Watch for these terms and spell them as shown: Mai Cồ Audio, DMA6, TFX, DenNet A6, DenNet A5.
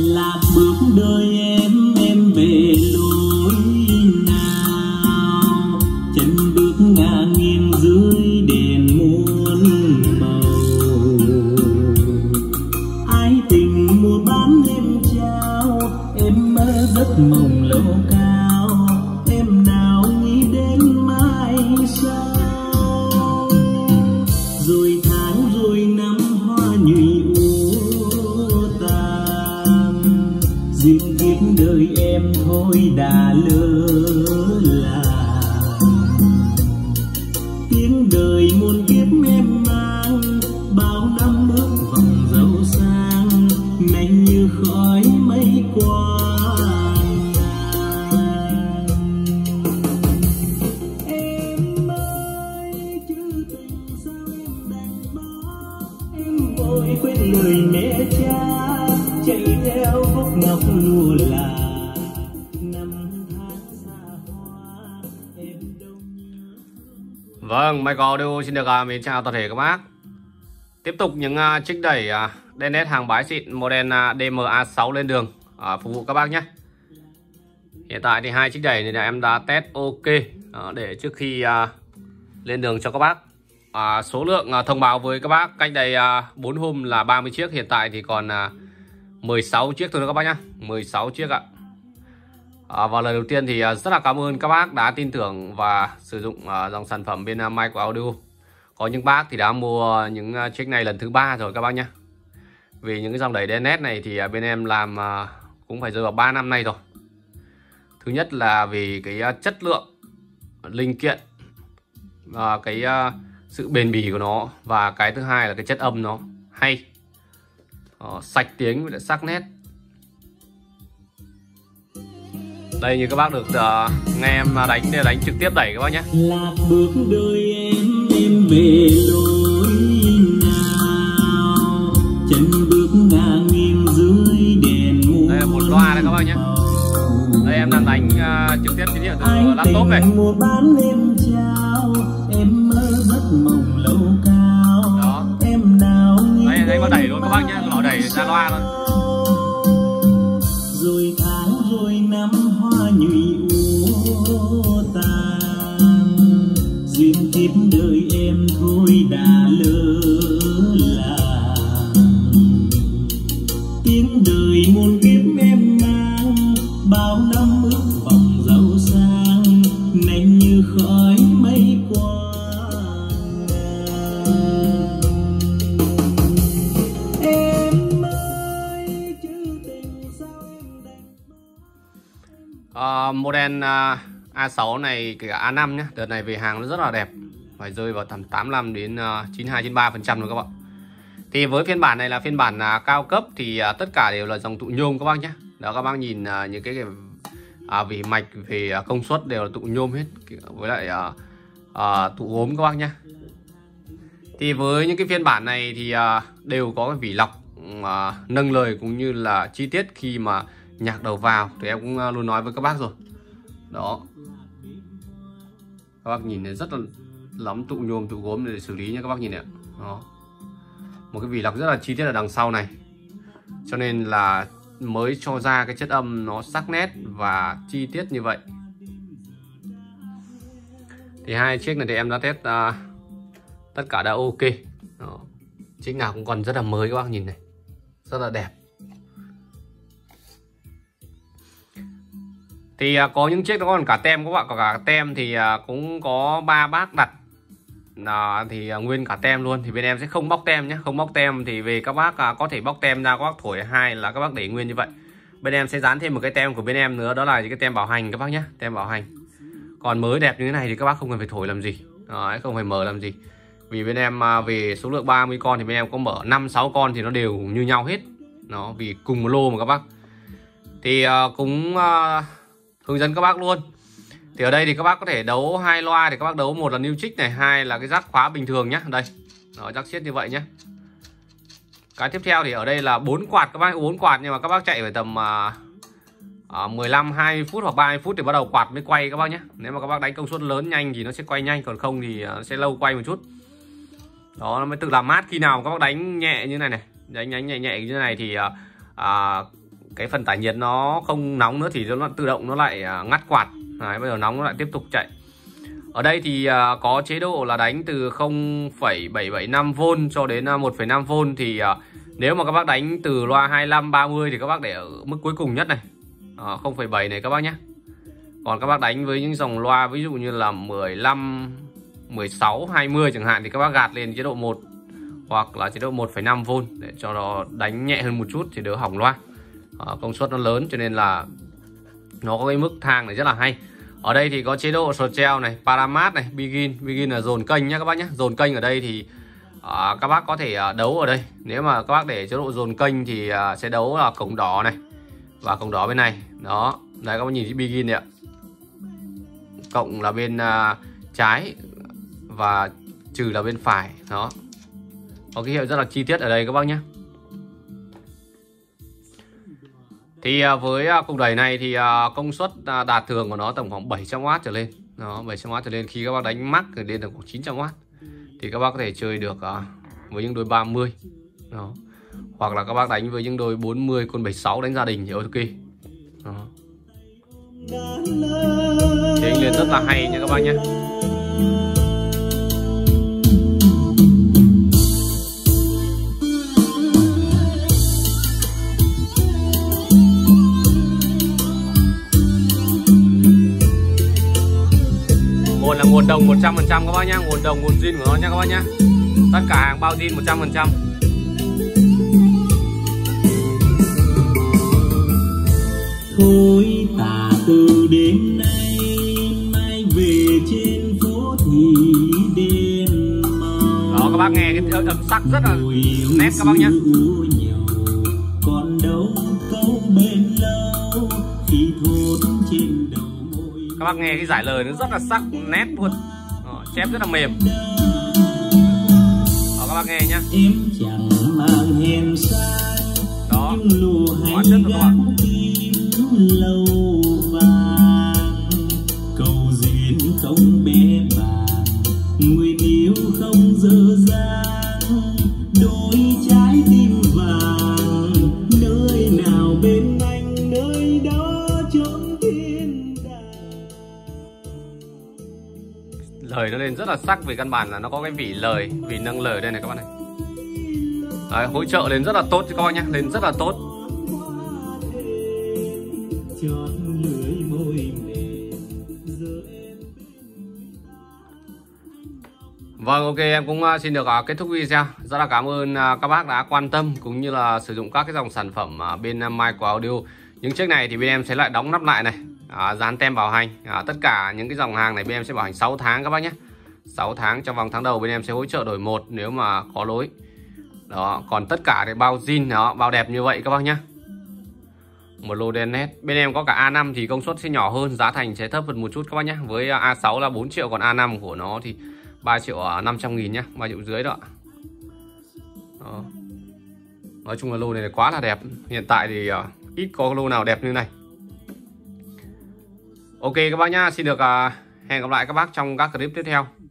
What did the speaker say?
là bước đời em về lối nào, chân bước ngả nghiêng dưới đèn muôn màu. Ái tình mùa bán đêm trao, em mơ giấc mộng lâu cao, em nào nghĩ đến mai sau. Rồi tháng rồi năm hoa nhụy duyên kiếp đời em thôi đã lỡ là. Tiếng đời muôn kiếp em mang bao năm bước vòng dấu sang, nhanh như khói mây qua. Em ơi chứ tình sao em đành bỏ, em vội quên lời mẹ cha, chạy theo khúc ngọc lùa là năm tháng xa hoa em đông nhớ. Vâng, Mai Cồ Audio xin được mến chào toàn thể các bác. Tiếp tục những trích đẩy DenNet hàng bái xịn model DMA6 lên đường phục vụ các bác nhé. Hiện tại thì hai trích đẩy này là em đã test ok để trước khi lên đường cho các bác. Số lượng thông báo với các bác cách đây 4 hôm là 30 chiếc, hiện tại thì còn 16 chiếc thôi đó các bác nhá, 16 chiếc ạ. Và lời đầu tiên thì rất là cảm ơn các bác đã tin tưởng và sử dụng dòng sản phẩm bên Mai Cồ Audio. Có những bác thì đã mua những chiếc này lần thứ 3 rồi các bác nhá. Vì những cái dòng đẩy DenNet này thì bên em làm cũng phải rơi vào 3 năm nay rồi. Thứ nhất là vì cái chất lượng linh kiện, cái sự bền bỉ của nó, và cái thứ hai là cái chất âm nó hay. Sạch tiếng với lại sắc nét. Đây như các bác được nghe em đánh trực tiếp đẩy các bác nhé. Là bước đời em về lối nào, chân bước ngả nghiêng dưới đèn muôn. Đây là một loa này các bác nhé. Đây em đang đánh trực tiếp trên điện thoại của laptop này. Đẩy luôn các bác nhé, nó đẩy ra loa luôn. Rồi tháng rồi năm hoa nhụy úa tàn, duyên kiếp đời em thôi đã lỡ là. Tiếng đời muôn kiếp em mang bao năm ước vọng giàu sang, nhanh như khói mây qua. Model A6 này kể cả A5 nhé, đợt này về hàng nó rất là đẹp, phải rơi vào tầm 85 đến 92-93% rồi các bạn. Thì với phiên bản này là phiên bản cao cấp thì tất cả đều là dòng tụ nhôm các bác nhé. Đó các bác nhìn những cái vỉ mạch về công suất đều là tụ nhôm hết, với lại tụ gốm các bác nhé. Thì với những cái phiên bản này thì đều có cái vỉ lọc nâng lời cũng như là chi tiết khi mà nhạc đầu vào, thì em cũng luôn nói với các bác rồi. Đó, các bác nhìn này rất là lắm tụ nhôm, tụ gốm để xử lý nha các bác nhìn này. Đó, một cái vỉ lọc rất là chi tiết ở đằng sau này, cho nên là mới cho ra cái chất âm nó sắc nét và chi tiết như vậy. Thì hai chiếc này thì em đã test tất cả đã ok. Đó, chiếc nào cũng còn rất là mới các bác nhìn này, rất là đẹp. Thì có những chiếc nó còn cả tem các bạn, có cả tem thì cũng có 3 bác đặt thì nguyên cả tem luôn. Thì bên em sẽ không bóc tem nhé, không bóc tem thì về các bác có thể bóc tem ra các bác thổi, hay là các bác để nguyên như vậy. Bên em sẽ dán thêm một cái tem của bên em nữa, đó là cái tem bảo hành các bác nhé, tem bảo hành. Còn mới đẹp như thế này thì các bác không cần phải thổi làm gì, không phải mở làm gì. Vì bên em về số lượng 30 con thì bên em có mở 5-6 con thì nó đều như nhau hết. Nó vì cùng một lô mà các bác. Thì cũng hướng dẫn các bác luôn. Thì ở đây thì các bác có thể đấu hai loa, thì các bác đấu một là new trích này, hai là cái rắc khóa bình thường nhá. Đây, nó rắc xiết như vậy nhá. Cái tiếp theo thì ở đây là 4 quạt các bác, 4 quạt nhưng mà các bác chạy phải tầm 15-20 phút hoặc 30 phút thì bắt đầu quạt mới quay các bác nhé. Nếu mà các bác đánh công suất lớn nhanh thì nó sẽ quay nhanh, còn không thì nó sẽ lâu quay một chút. Đó, nó mới tự làm mát. Khi nào các bác đánh nhẹ như này này, đánh nhẹ như thế này thì cái phần tải nhiệt nó không nóng nữa thì nó tự động nó lại ngắt quạt. Đấy, bây giờ nóng nó lại tiếp tục chạy. Ở đây thì có chế độ là đánh từ 0,775V cho đến 1,5V. Thì nếu mà các bác đánh từ loa 25, 30 thì các bác để ở mức cuối cùng nhất này, 0,7 này các bác nhé. Còn các bác đánh với những dòng loa ví dụ như là 15, 16, 20 chẳng hạn thì các bác gạt lên chế độ 1 hoặc là chế độ 1,5V để cho nó đánh nhẹ hơn một chút thì đỡ hỏng loa. Công suất nó lớn cho nên là nó có cái mức thang này rất là hay. Ở đây thì có chế độ Scale này, Paramat này, Begin là dồn kênh nhé các bác nhé. Dồn kênh ở đây thì các bác có thể đấu ở đây. Nếu mà các bác để chế độ dồn kênh thì sẽ đấu là cổng đỏ này và cổng đỏ bên này. Đó, đây các bác nhìn thấy Begin này ạ. Cộng là bên trái và trừ là bên phải. Đó, có ký hiệu rất là chi tiết ở đây các bác nhé. Thì với cục đẩy này thì công suất đạt thường của nó tầm khoảng 700W trở lên. Đó, 700W trở lên, khi các bác đánh max thì lên được khoảng 900W. Thì các bác có thể chơi được với những đôi 30. Đó. Hoặc là các bác đánh với những đôi 40, con 76 đánh gia đình thì ok. Đó. Chế lên rất là hay nha các bác nhé. Nguồn đồng 100% các bác nhá, nguồn đồng, nguồn zin của nó nhá các bác nhá. Tất cả hàng bao zin 100%. Thôi tả từ đêm nay, mai về trên phố thì đêm màu. Đó các bác nghe cái âm sắc rất là nét các bác nhá. Còn đâu câu bên lâu thì thốt trên đầu. Các bác nghe cái giải lời nó rất là sắc nét luôn. Đó, chép rất là mềm. Đó các bác nghe nhá. Đó, quá chất rồi các bạn. Lời nó lên rất là sắc, về căn bản là nó có cái vỉ lời, vỉ nâng lời đây này các bạn này. Đấy, hỗ trợ lên rất là tốt cho các bác nhá, lên rất là tốt. Vâng, ok, em cũng xin được kết thúc video. Rất là cảm ơn các bác đã quan tâm cũng như là sử dụng các cái dòng sản phẩm bên Mai Cồ Audio. Những chiếc này thì bên em sẽ lại đóng nắp lại này, dán tem bảo hành. Tất cả những cái dòng hàng này bên em sẽ bảo hành 6 tháng các bác nhé. 6 tháng, trong vòng tháng đầu bên em sẽ hỗ trợ đổi một nếu mà có lỗi. Đó, còn tất cả thì bao zin, đó, bao đẹp như vậy các bác nhé. Một lô DenNet. Bên em có cả A5 thì công suất sẽ nhỏ hơn, giá thành sẽ thấp hơn một chút các bác nhé. Với A6 là 4 triệu, còn A5 của nó thì 3.500.000 nhé, 3 triệu rưỡi đó. Đó. Nói chung là lô này là quá là đẹp. Hiện tại thì ít có lô nào đẹp như này. Ok các bác nhá, xin được hẹn gặp lại các bác trong các clip tiếp theo.